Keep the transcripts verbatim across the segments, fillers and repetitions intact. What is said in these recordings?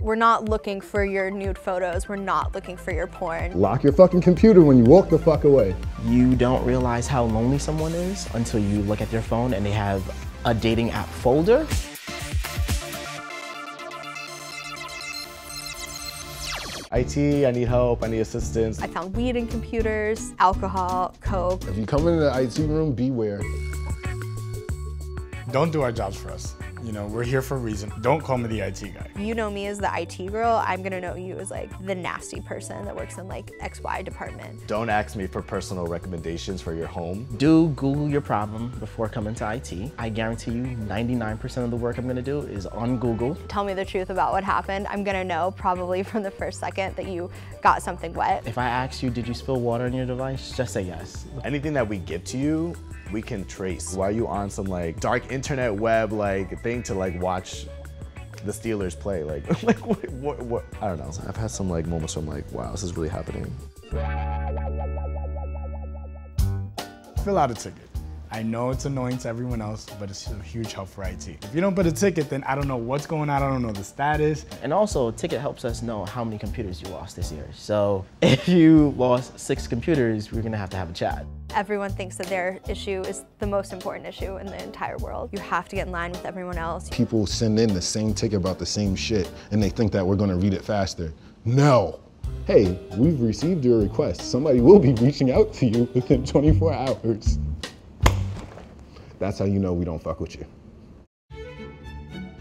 We're not looking for your nude photos, we're not looking for your porn. Lock your fucking computer when you walk the fuck away. You don't realize how lonely someone is until you look at their phone and they have a dating app folder. I T, I need help, I need assistance. I found weed in computers, alcohol, coke. If you come into the I T room, beware. Don't do our jobs for us. You know, we're here for a reason. Don't call me the I T guy. You know me as the I T girl, I'm gonna know you as like the nasty person that works in like X Y department. Don't ask me for personal recommendations for your home. Do Google your problem before coming to I T. I guarantee you ninety-nine percent of the work I'm gonna do is on Google. Tell me the truth about what happened. I'm gonna know probably from the first second that you got something wet. If I ask you, did you spill water on your device? Just say yes. Anything that we give to you, we can trace. Why are you on some like dark internet web like thing to like watch the Steelers play? Like, like what, what, what? I don't know. I've had some like moments where I'm like, wow, this is really happening. Fill out a ticket. I know it's annoying to everyone else, but it's a huge help for I T. If you don't put a ticket, then I don't know what's going on, I don't know the status. And also, a ticket helps us know how many computers you lost this year. So if you lost six computers, we're gonna have to have a chat. Everyone thinks that their issue is the most important issue in the entire world. You have to get in line with everyone else. People send in the same ticket about the same shit, and they think that we're gonna read it faster. No. Hey, we've received your request. Somebody will be reaching out to you within twenty-four hours. That's how you know we don't fuck with you.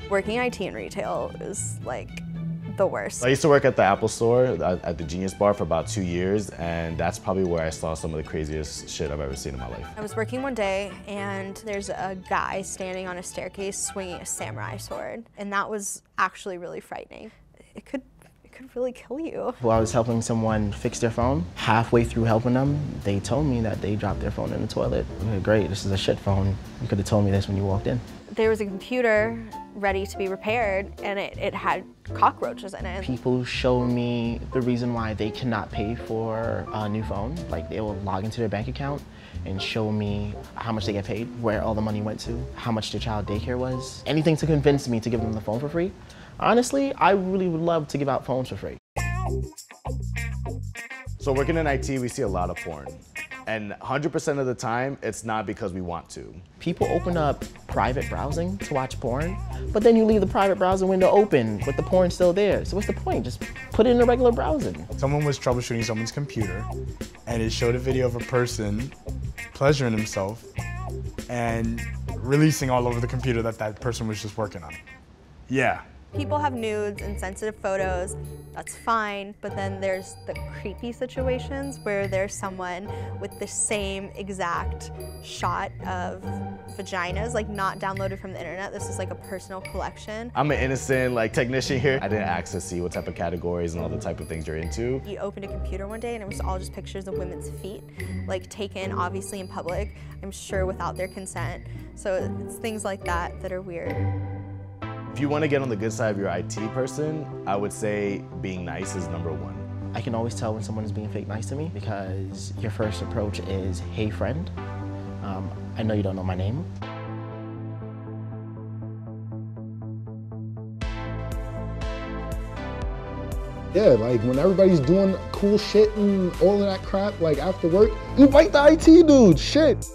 Working I T and retail is like the worst. I used to work at the Apple store, at the Genius Bar for about two years, and that's probably where I saw some of the craziest shit I've ever seen in my life. I was working one day, and there's a guy standing on a staircase swinging a samurai sword, and that was actually really frightening. It could could really kill you. Well, I was helping someone fix their phone. Halfway through helping them, they told me that they dropped their phone in the toilet. Great, this is a shit phone. You could have told me this when you walked in. There was a computer ready to be repaired, and it, it had cockroaches in it. People show me the reason why they cannot pay for a new phone. Like, they will log into their bank account and show me how much they get paid, where all the money went to, how much their child daycare was. Anything to convince me to give them the phone for free. Honestly, I really would love to give out phones for free. So working in I T, we see a lot of porn. And one hundred percent of the time, it's not because we want to. People open up private browsing to watch porn, but then you leave the private browser window open, but the porn's still there. So what's the point? Just put it in a regular browsing. Someone was troubleshooting someone's computer, and it showed a video of a person pleasuring himself and releasing all over the computer that that person was just working on. Yeah. People have nudes and sensitive photos, that's fine, but then there's the creepy situations where there's someone with the same exact shot of vaginas, like not downloaded from the internet. This is like a personal collection. I'm an innocent like technician here. I didn't ask to see what type of categories and all the type of things you're into. You opened a computer one day and it was all just pictures of women's feet, like taken obviously in public, I'm sure without their consent. So it's things like that that are weird. If you want to get on the good side of your I T person, I would say being nice is number one. I can always tell when someone is being fake nice to me because your first approach is, hey friend, um, I know you don't know my name. Yeah, like when everybody's doing cool shit and all of that crap, like after work, invite the I T dude, shit.